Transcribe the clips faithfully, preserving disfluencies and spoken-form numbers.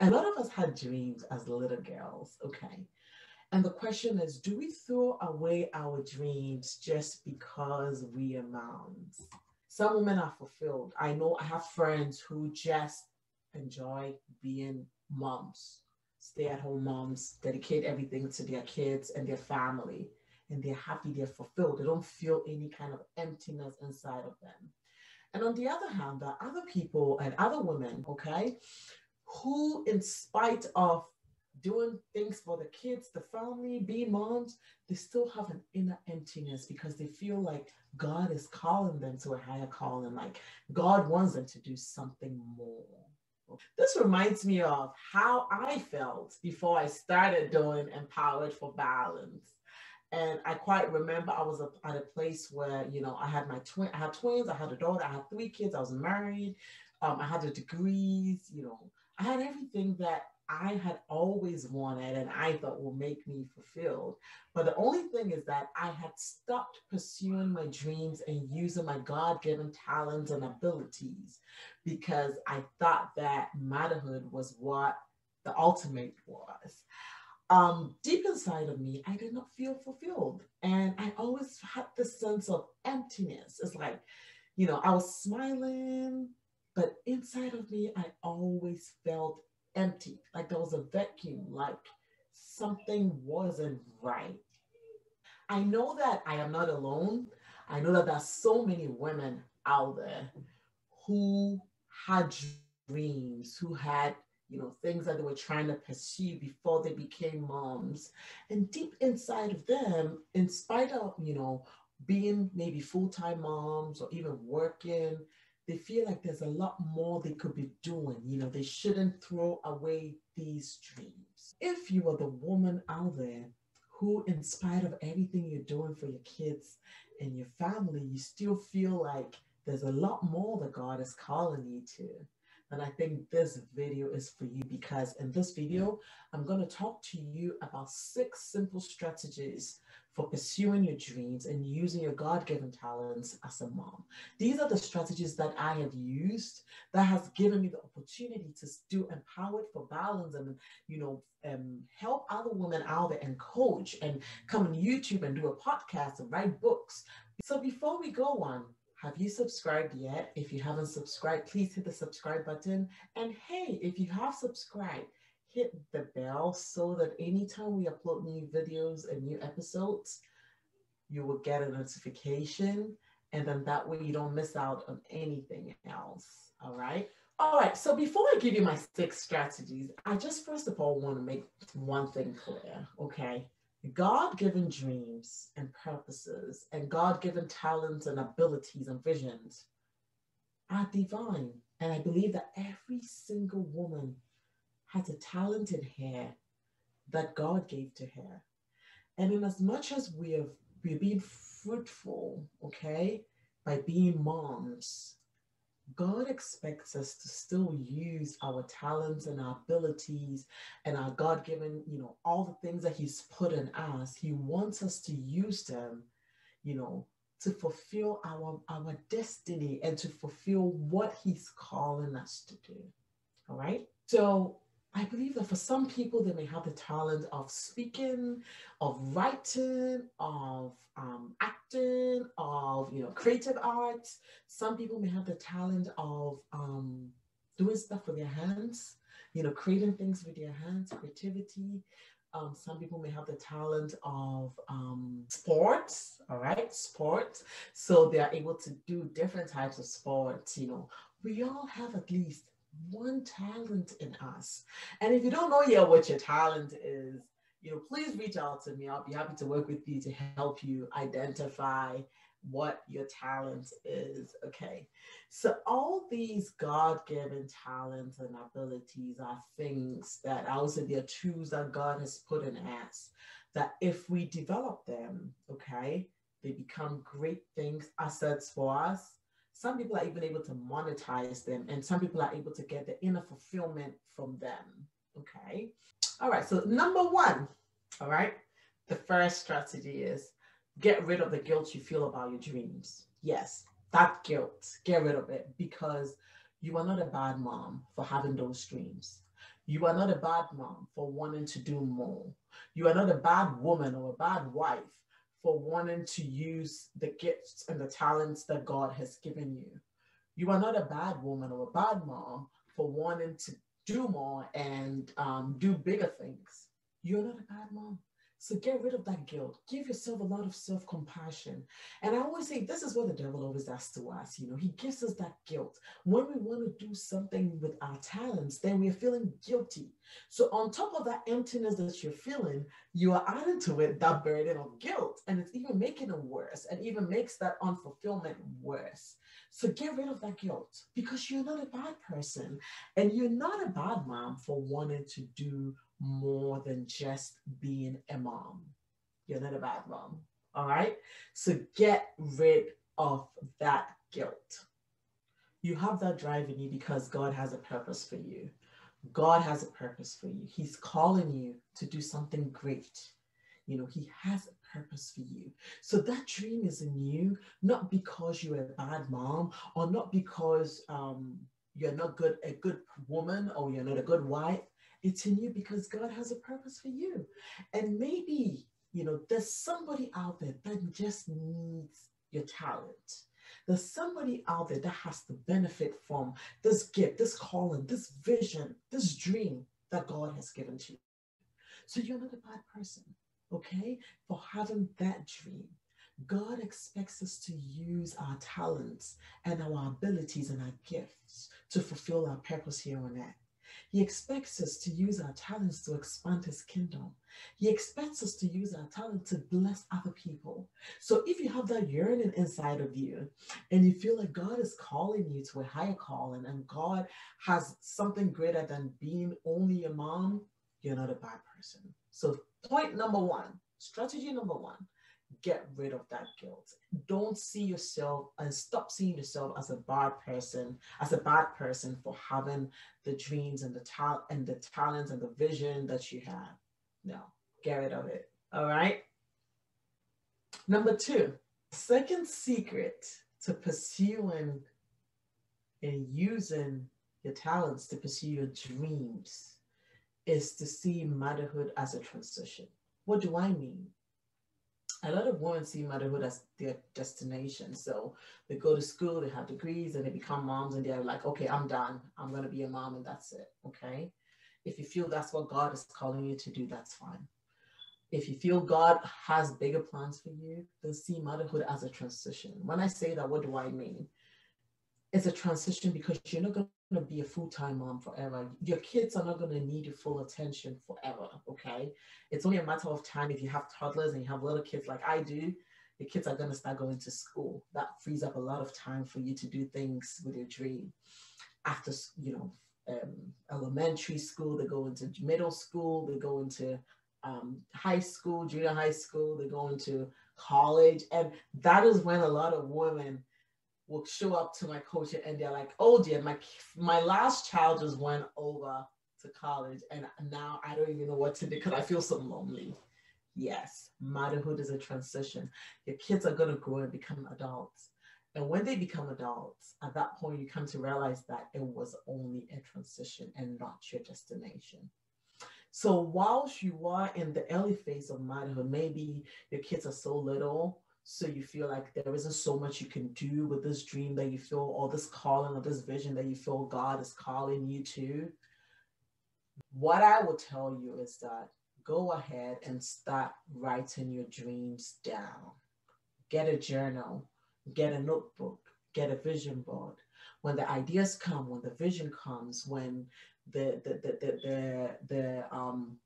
A lot of us had dreams as little girls, okay? And the question is, do we throw away our dreams just because we are moms? Some women are fulfilled. I know I have friends who just enjoy being moms, stay-at-home moms, dedicate everything to their kids and their family, and they're happy, they're fulfilled. They don't feel any kind of emptiness inside of them. And on the other hand, there are other people and other women, okay, who in spite of doing things for the kids, the family, being moms, they still have an inner emptiness because they feel like God is calling them to a higher calling, like God wants them to do something more. This reminds me of how I felt before I started doing Empowered for Balance. And I quite remember I was at a place where, you know, I had my twin, I had twins, I had a daughter, I had three kids, I was married, um, I had the degrees, you know, I had everything that I had always wanted and I thought will make me fulfilled. But the only thing is that I had stopped pursuing my dreams and using my God-given talents and abilities because I thought that motherhood was what the ultimate was. Um, deep inside of me, I did not feel fulfilled. And I always had this sense of emptiness. It's like, you know, I was smiling, but inside of me, I always felt empty, like there was a vacuum, like something wasn't right. I know that I am not alone. I know that there are so many women out there who had dreams, who had, you know, things that they were trying to pursue before they became moms. And deep inside of them, in spite of, you know, being maybe full-time moms or even working, they feel like there's a lot more they could be doing. You know, they shouldn't throw away these dreams. If you are the woman out there who, in spite of everything you're doing for your kids and your family, you still feel like there's a lot more that God is calling you to, then I think this video is for you, because in this video, I'm going to talk to you about six simple strategies for pursuing your dreams and using your God-given talents as a mom. These are the strategies that I have used that has given me the opportunity to do Empowered for Balance and, you know, um, help other women out there and coach and come on YouTube and do a podcast and write books. So before we go on, have you subscribed yet? If you haven't subscribed, please hit the subscribe button. And hey, if you have subscribed, hit the bell so that anytime we upload new videos and new episodes, you will get a notification, and then that way you don't miss out on anything else. All right. All right. So before I give you my six strategies, I just first of all want to make one thing clear. Okay. God-given dreams and purposes and God-given talents and abilities and visions are divine. And I believe that every single woman has a talent in her that God gave to her. And in as much as we have we're being fruitful, okay, by being moms, God expects us to still use our talents and our abilities and our God-given, you know, all the things that He's put in us. He wants us to use them, you know, to fulfill our, our destiny and to fulfill what He's calling us to do. All right. So I believe that for some people, they may have the talent of speaking, of writing, of um, acting, of, you know, creative arts. Some people may have the talent of um, doing stuff with their hands, you know, creating things with their hands, creativity. Um, some people may have the talent of um, sports, all right, sports. So they are able to do different types of sports, you know. We all have at least one talent in us. And if you don't know yet what your talent is, you know, please reach out to me. I'll be happy to work with you to help you identify what your talent is. Okay. So all these God-given talents and abilities are things that I also they're tools that God has put in us that if we develop them, okay, they become great things, assets for us. Some people are even able to monetize them, and some people are able to get the inner fulfillment from them, okay? All right, so number one, all right? The first strategy is get rid of the guilt you feel about your dreams. Yes, that guilt, get rid of it, because you are not a bad mom for having those dreams. You are not a bad mom for wanting to do more. You are not a bad woman or a bad wife for wanting to use the gifts and the talents that God has given you. You are not a bad woman or a bad mom for wanting to do more and um, do bigger things. You're not a bad mom. So get rid of that guilt. Give yourself a lot of self-compassion. And I always say, this is what the devil always asks to us. You know, he gives us that guilt. When we want to do something with our talents, then we're feeling guilty. So on top of that emptiness that you're feeling, you are adding to it that burden of guilt. And it's even making it worse, and even makes that unfulfillment worse. So get rid of that guilt, because you're not a bad person. And you're not a bad mom for wanting to do more than just being a mom. You're not a bad mom, all right? So get rid of that guilt. You have that drive in you because God has a purpose for you. God has a purpose for you. He's calling you to do something great. You know, he has a purpose for you. So that dream is in you, not because you're a bad mom, or not because um, you're not good, a good woman, or you're not a good wife. It's in you because God has a purpose for you. And maybe, you know, there's somebody out there that just needs your talent. There's somebody out there that has to benefit from this gift, this calling, this vision, this dream that God has given to you. So you're not a bad person, okay, for having that dream. God expects us to use our talents and our abilities and our gifts to fulfill our purpose here on earth. He expects us to use our talents to expand his kingdom. He expects us to use our talent to bless other people. So if you have that yearning inside of you and you feel like God is calling you to a higher calling and God has something greater than being only a mom, you're not a bad person. So point number one, strategy number one, get rid of that guilt. Don't see yourself and stop seeing yourself as a bad person, as a bad person for having the dreams and the talent and the talents and the vision that you have. No, get rid of it. All right. Number two, second secret to pursuing and using your talents to pursue your dreams is to see motherhood as a transition. What do I mean? A lot of women see motherhood as their destination. So they go to school, they have degrees, and they become moms, and they're like, okay, I'm done. I'm going to be a mom, and that's it, okay? If you feel that's what God is calling you to do, that's fine. If you feel God has bigger plans for you, then see motherhood as a transition. When I say that, what do I mean? It's a transition because you're not going to be a full-time mom forever. Your kids are not going to need your full attention forever, okay? It's only a matter of time. If you have toddlers and you have little kids like I do, your kids are going to start going to school. That frees up a lot of time for you to do things with your dream. After, you know, um, elementary school, they go into middle school, they go into um, high school, junior high school, they go into college. And that is when a lot of women will show up to my coaching and they're like, oh dear, my my last child just went over to college and now I don't even know what to do because I feel so lonely. Yes, motherhood is a transition. Your kids are going to grow and become adults. And when they become adults, at that point, you come to realize that it was only a transition and not your destination. So whilst you are in the early phase of motherhood, maybe your kids are so little, so you feel like there isn't so much you can do with this dream that you feel, or this calling, or this vision that you feel God is calling you to. What I will tell you is that go ahead and start writing your dreams down. Get a journal, get a notebook, get a vision board. When the ideas come, when the vision comes, when the the the the the, the um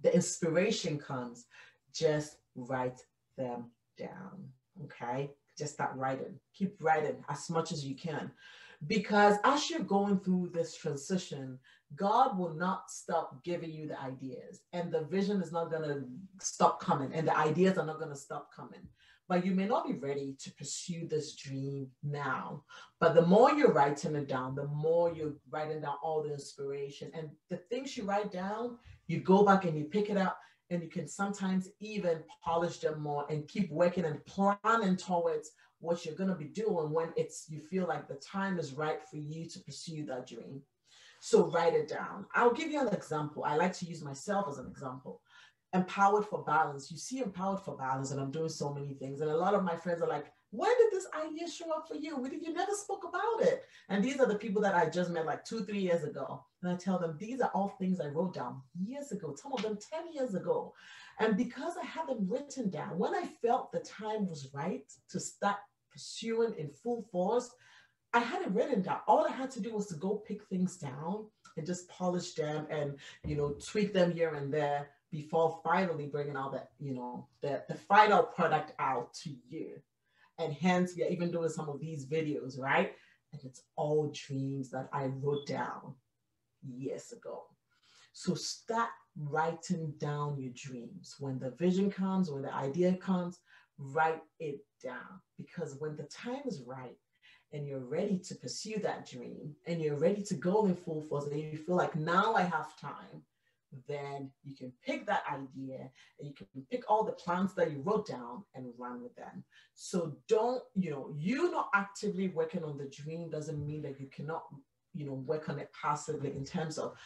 the inspiration comes, just write them down, okay? Just start writing. Keep writing as much as you can, because as you're going through this transition, God will not stop giving you the ideas, and the vision is not going to stop coming, and the ideas are not going to stop coming. But you may not be ready to pursue this dream now, but the more you're writing it down, the more you're writing down all the inspiration, and the things you write down, you go back and you pick it up. And you can sometimes even polish them more and keep working and planning towards what you're going to be doing when it's you feel like the time is right for you to pursue that dream. So write it down. I'll give you an example. I like to use myself as an example. Empowered for Balance. You see Empowered for Balance, and I'm doing so many things. And a lot of my friends are like, when did this idea show up for you? We did, you never spoke about it. And these are the people that I just met like two, three years ago. And I tell them, these are all things I wrote down years ago, some of them ten years ago. And because I had them written down, when I felt the time was right to start pursuing in full force, I had it written down. All I had to do was to go pick things down and just polish them and, you know, tweak them here and there before finally bringing all that, you know, the, the final product out to you. And hence, we are even doing some of these videos, right? And it's all dreams that I wrote down years ago. So start writing down your dreams. When the vision comes, when the idea comes, write it down. Because when the time is right and you're ready to pursue that dream and you're ready to go in full force and you feel like now I have time, then you can pick that idea and you can pick all the plans that you wrote down and run with them. So don't, you know, you not actively working on the dream doesn't mean that you cannot, you know, work on it passively in terms of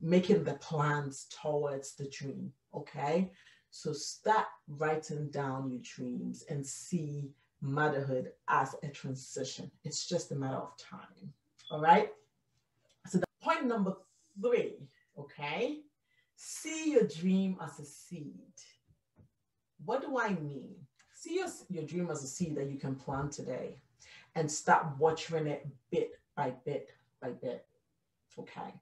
making the plans towards the dream, okay? So start writing down your dreams and see motherhood as a transition. It's just a matter of time, all right? So the point number three, okay? See your dream as a seed. What do I mean? See your, your dream as a seed that you can plant today and start watering it bit by bit by bit, okay?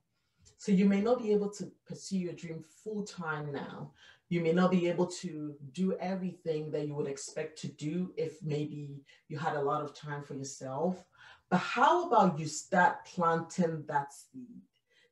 So you may not be able to pursue your dream full time now. You may not be able to do everything that you would expect to do if maybe you had a lot of time for yourself. But how about you start planting that seed?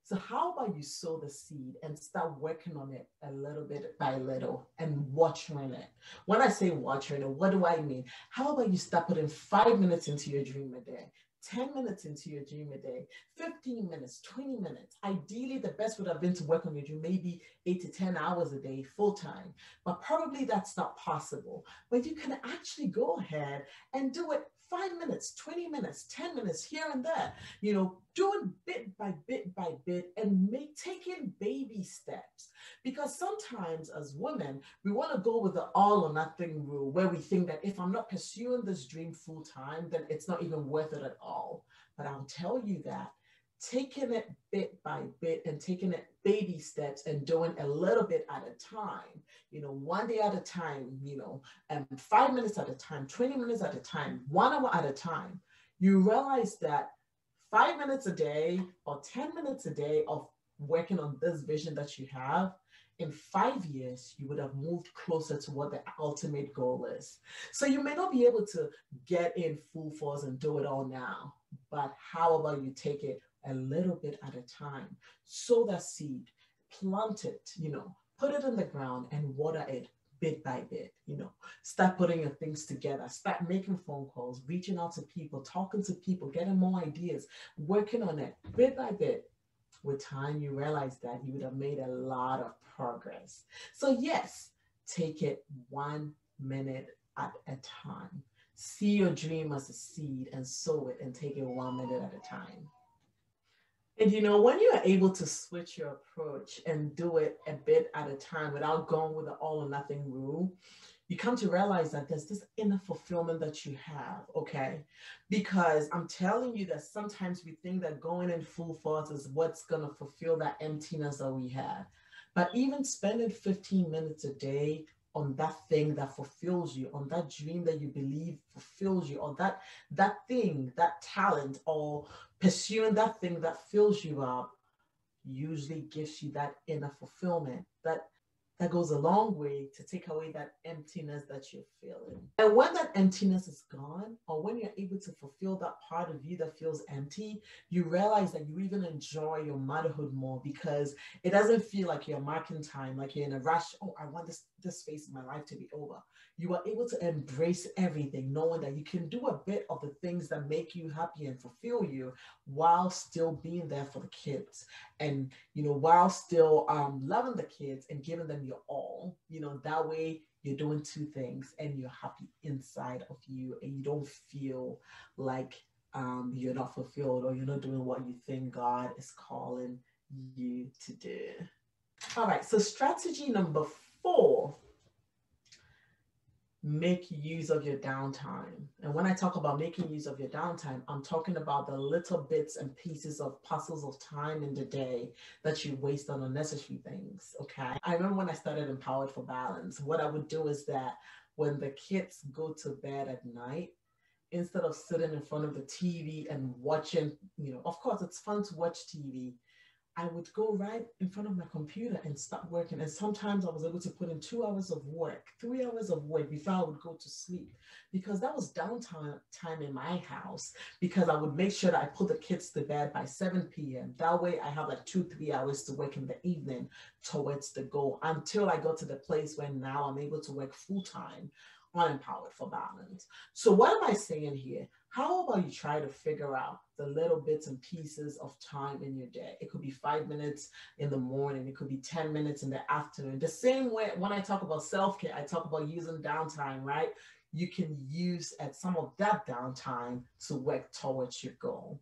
So how about you sow the seed and start working on it a little bit by little and watering it? When I say watering it, what do I mean? How about you start putting five minutes into your dream a day, ten minutes into your dream a day, fifteen minutes, twenty minutes. Ideally, the best would have been to work on your dream maybe eight to ten hours a day full time, but probably that's not possible. But you can actually go ahead and do it five minutes, twenty minutes, ten minutes here and there, you know, doing bit by bit by bit and make, taking baby steps. Because sometimes as women, we want to go with the all or nothing rule where we think that if I'm not pursuing this dream full time, then it's not even worth it at all. But I'll tell you that taking it bit by bit and taking it baby steps and doing a little bit at a time, you know, one day at a time, you know, and um, five minutes at a time, twenty minutes at a time, one hour at a time, you realize that five minutes a day or ten minutes a day of working on this vision that you have, in five years, you would have moved closer to what the ultimate goal is. So you may not be able to get in full force and do it all now, but how about you take it a little bit at a time? Sow that seed, plant it, you know, put it in the ground and water it bit by bit, you know, start putting your things together, start making phone calls, reaching out to people, talking to people, getting more ideas, working on it bit by bit. With time, you realize that you would have made a lot of progress. So yes, take it one minute at a time. See your dream as a seed and sow it and take it one minute at a time. And you know, when you are able to switch your approach and do it a bit at a time without going with the all or nothing rule, you come to realize that there's this inner fulfillment that you have, okay? Because I'm telling you that sometimes we think that going in full force is what's gonna fulfill that emptiness that we have. But even spending fifteen minutes a day on that thing that fulfills you, on that dream that you believe fulfills you, or that, that thing, that talent, or pursuing that thing that fills you up, usually gives you that inner fulfillment that, that goes a long way to take away that emptiness that you're feeling. And when that emptiness is gone, or when you're able to fulfill that part of you that feels empty, you realize that you even enjoy your motherhood more because it doesn't feel like you're marking time, like you're in a rush. Oh, I want this, this phase of my life to be over. You are able to embrace everything, knowing that you can do a bit of the things that make you happy and fulfill you while still being there for the kids. And, you know, while still um, loving the kids and giving them your all, you know, that way you're doing two things and you're happy inside of you, and you don't feel like um, you're not fulfilled or you're not doing what you think God is calling you to do. All right, so strategy number four, make use of your downtime. And when I talk about making use of your downtime, I'm talking about the little bits and pieces of puzzles of time in the day that you waste on unnecessary things, okay? I remember when I started Empowered for Balance, what I would do is that when the kids go to bed at night, instead of sitting in front of the T V and watching, you know, of course it's fun to watch T V, I would go right in front of my computer and start working. And sometimes I was able to put in two hours of work, three hours of work before I would go to sleep, because that was downtime time in my house, because I would make sure that I put the kids to bed by seven p m That way I have like two, three hours to work in the evening towards the goal, until I got to the place where now I'm able to work full time on Empowered for Balance. So what am I saying here? How about you try to figure out the little bits and pieces of time in your day? It could be five minutes in the morning. It could be ten minutes in the afternoon. The same way when I talk about self-care, I talk about using downtime, right? You can use at some of that downtime to work towards your goal,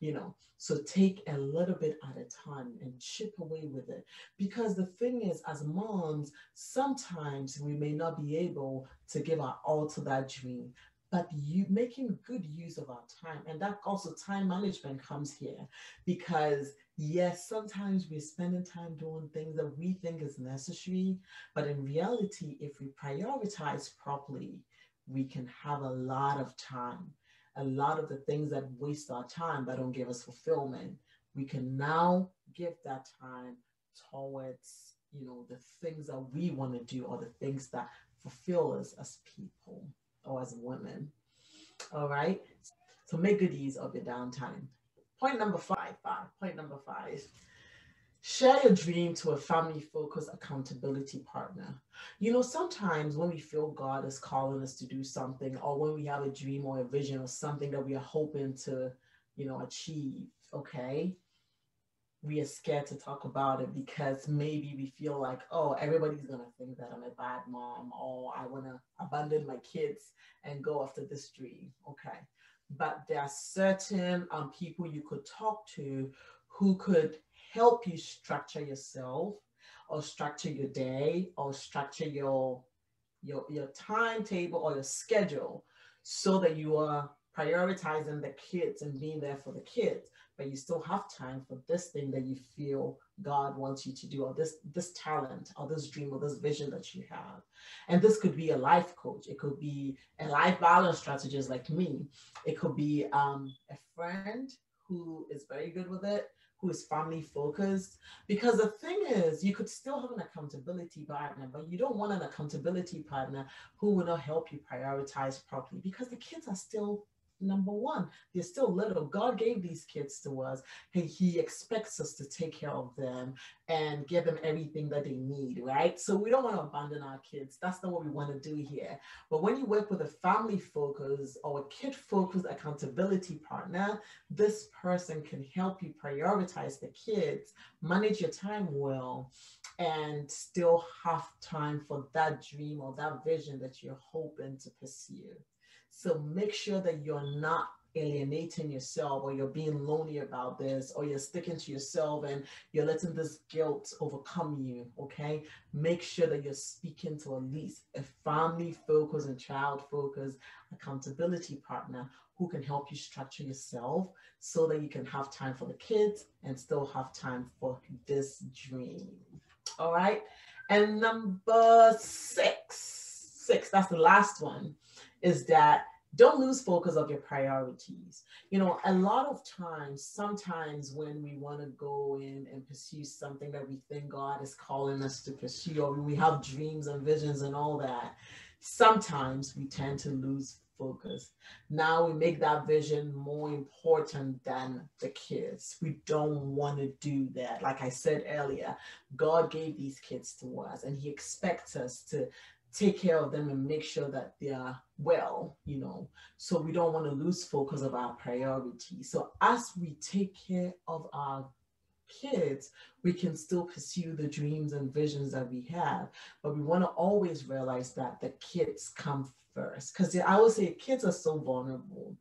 you know? So take a little bit at a time and chip away with it. Because the thing is, as moms, sometimes we may not be able to give our all to that dream, but you making good use of our time. And that also time management comes here, because yes, sometimes we're spending time doing things that we think is necessary, but in reality, if we prioritize properly, we can have a lot of time. A lot of the things that waste our time but don't give us fulfillment, we can now give that time towards, you know, the things that we want to do or the things that fulfill us as people or as women. All right, so make good use of your downtime. Point number five, five point number five. Share your dream to a family-focused accountability partner. You know, sometimes when we feel God is calling us to do something, or when we have a dream or a vision or something that we are hoping to, you know, achieve, okay, we are scared to talk about it because maybe we feel like, oh, everybody's going to think that I'm a bad mom, or I want to abandon my kids and go after this dream, okay? But there are certain um, people you could talk to who could help you structure yourself, or structure your day, or structure your, your, your timetable or your schedule, so that you are prioritizing the kids and being there for the kids, but you still have time for this thing that you feel God wants you to do, or this, this talent, or this dream, or this vision that you have. And this could be a life coach. It could be a life balance strategist like me. It could be um, a friend who is very good with it, who is family focused, because the thing is, you could still have an accountability partner, but you don't want an accountability partner who will not help you prioritize properly, because the kids are still number one. They're still little. God gave these kids to us, and he expects us to take care of them and give them everything that they need, right? So we don't want to abandon our kids. That's not what we want to do here. But when you work with a family focus or a kid focused accountability partner, this person can help you prioritize the kids, manage your time well, and still have time for that dream or that vision that you're hoping to pursue. So make sure that you're not alienating yourself, or you're being lonely about this, or you're sticking to yourself and you're letting this guilt overcome you, okay? Make sure that you're speaking to at least a family-focused and child-focused accountability partner who can help you structure yourself so that you can have time for the kids and still have time for this dream, all right? And number six, six, that's the last one, is that don't lose focus of your priorities. You know, a lot of times, sometimes when we want to go in and pursue something that we think God is calling us to pursue, or we have dreams and visions and all that, sometimes we tend to lose focus. Now we make that vision more important than the kids. We don't want to do that. Like I said earlier, God gave these kids to us, and he expects us to take care of them and make sure that they are well, you know, so we don't want to lose focus of our priorities. So as we take care of our kids, we can still pursue the dreams and visions that we have. But we want to always realize that the kids come first, because I would say kids are so vulnerable.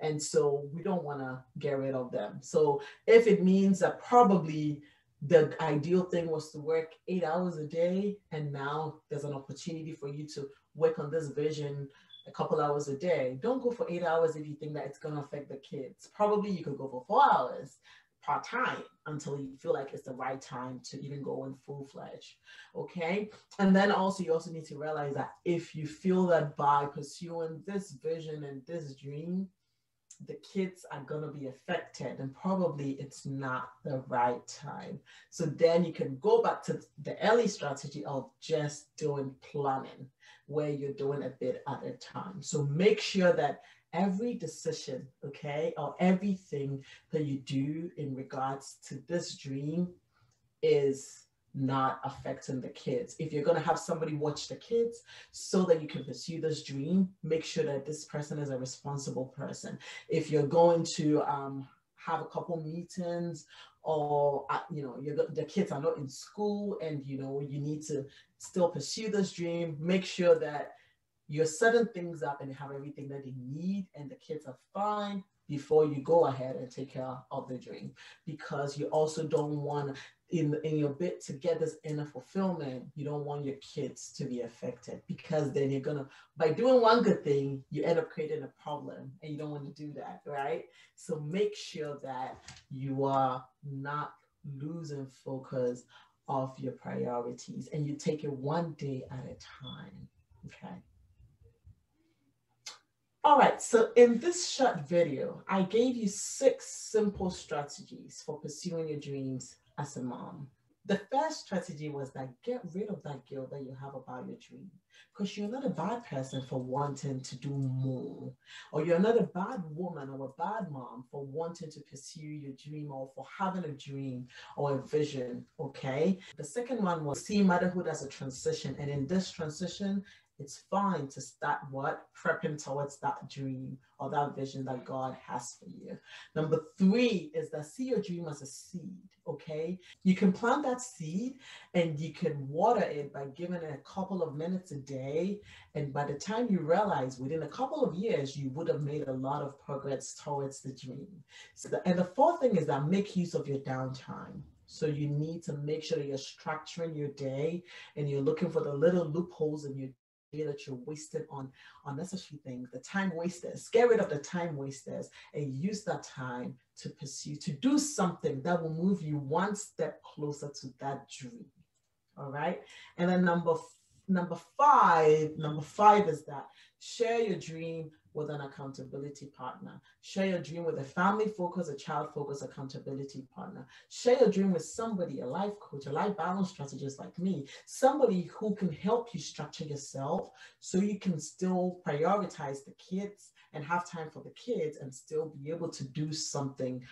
And so we don't want to get rid of them. So if it means that probably the ideal thing was to work eight hours a day, and now there's an opportunity for you to work on this vision a couple hours a day. Don't go for eight hours if you think that it's going to affect the kids. Probably you could go for four hours part-time until you feel like it's the right time to even go in full-fledged, okay? And then also, you also need to realize that if you feel that by pursuing this vision and this dream, the kids are going to be affected, and probably it's not the right time. So then you can go back to the early strategy of just doing planning, where you're doing a bit at a time. So make sure that every decision, okay, or everything that you do in regards to this dream is not affecting the kids. If you're going to have somebody watch the kids so that you can pursue this dream, make sure that this person is a responsible person. If you're going to um, have a couple meetings, or uh, you know, you're, the kids are not in school, and you know, you need to still pursue this dream, make sure that you're setting things up and have everything that they need and the kids are fine before you go ahead and take care of the dream. Because you also don't want, in, in your bid to get this inner fulfillment, you don't want your kids to be affected, because then you're gonna, by doing one good thing, you end up creating a problem, and you don't want to do that, right? So make sure that you are not losing focus of your priorities, and you take it one day at a time, okay? All right, so in this short video, I gave you six simple strategies for pursuing your dreams as a mom. The first strategy was that get rid of that guilt that you have about your dream, because you're not a bad person for wanting to do more, or you're not a bad woman or a bad mom for wanting to pursue your dream, or for having a dream or a vision, okay? The second one was see motherhood as a transition, and in this transition, it's fine to start what? Prepping towards that dream or that vision that God has for you. Number three is that see your dream as a seed, okay? You can plant that seed and you can water it by giving it a couple of minutes a day. And by the time you realize, within a couple of years, you would have made a lot of progress towards the dream. So the, and the fourth thing is that make use of your downtime. So you need to make sure that you're structuring your day and you're looking for the little loopholes in your that you're wasting on unnecessary things, the time wasters. Get rid of the time wasters and use that time to pursue, to do something that will move you one step closer to that dream. All right. And then number number five, number five is that share your dream with an accountability partner. Share your dream with a family focus, a child focus, accountability partner. Share your dream with somebody, a life coach, a life balance strategist like me, somebody who can help you structure yourself so you can still prioritize the kids and have time for the kids and still be able to do something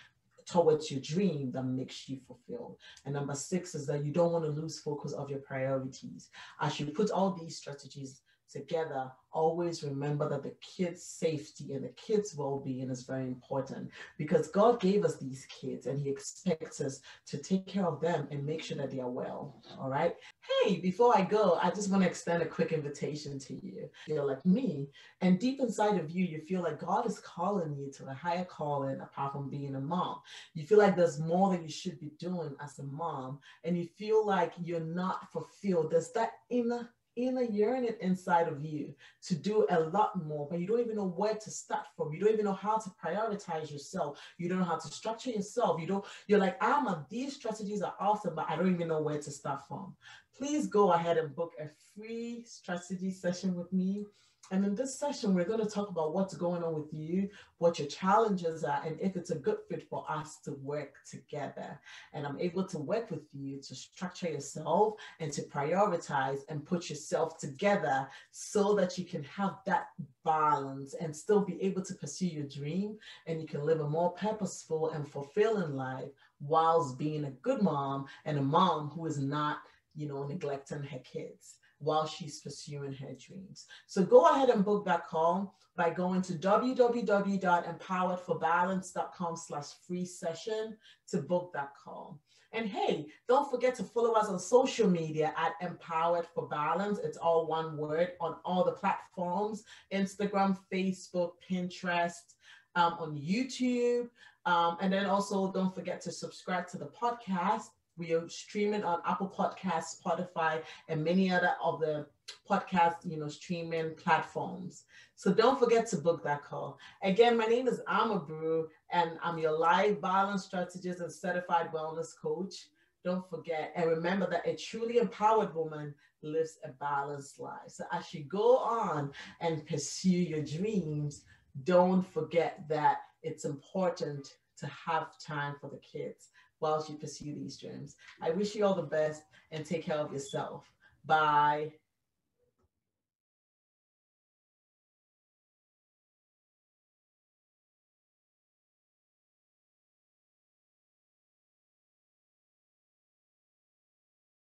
towards your dream that makes you fulfilled. And number six is that you don't want to lose focus of your priorities. As you put all these strategies together, always remember that the kids' safety and the kids' well-being is very important, because God gave us these kids and he expects us to take care of them and make sure that they are well, all right? Hey, before I go, I just want to extend a quick invitation to you. You're like me, and deep inside of you, you feel like God is calling you to a higher calling apart from being a mom. You feel like there's more that you should be doing as a mom, and you feel like you're not fulfilled. There's that inner inner yearning inside of you to do a lot more, but you don't even know where to start from. You don't even know how to prioritize yourself. You don't know how to structure yourself. You don't, you're like, Ama, these strategies are awesome, but I don't even know where to start from. Please go ahead and book a free strategy session with me. And in this session, we're going to talk about what's going on with you, what your challenges are, and if it's a good fit for us to work together. And I'm able to work with you to structure yourself and to prioritize and put yourself together so that you can have that balance and still be able to pursue your dream, and you can live a more purposeful and fulfilling life whilst being a good mom and a mom who is not, you know, neglecting her kids. while she's pursuing her dreams. So go ahead and book that call by going to w w w dot empowered for balance dot com slash free session to book that call. And hey, don't forget to follow us on social media at Empowered for Balance. It's all one word on all the platforms, Instagram, Facebook, Pinterest, um, on YouTube. Um, and then also don't forget to subscribe to the podcast. We are streaming on Apple Podcasts, Spotify, and many other of the podcast, you know, streaming platforms. So don't forget to book that call. Again, my name is Ama Brew, and I'm your life balance strategist and certified wellness coach. Don't forget, and remember that a truly empowered woman lives a balanced life. So as you go on and pursue your dreams, don't forget that it's important to have time for the kids while you pursue these dreams. I wish you all the best and take care of yourself. Bye.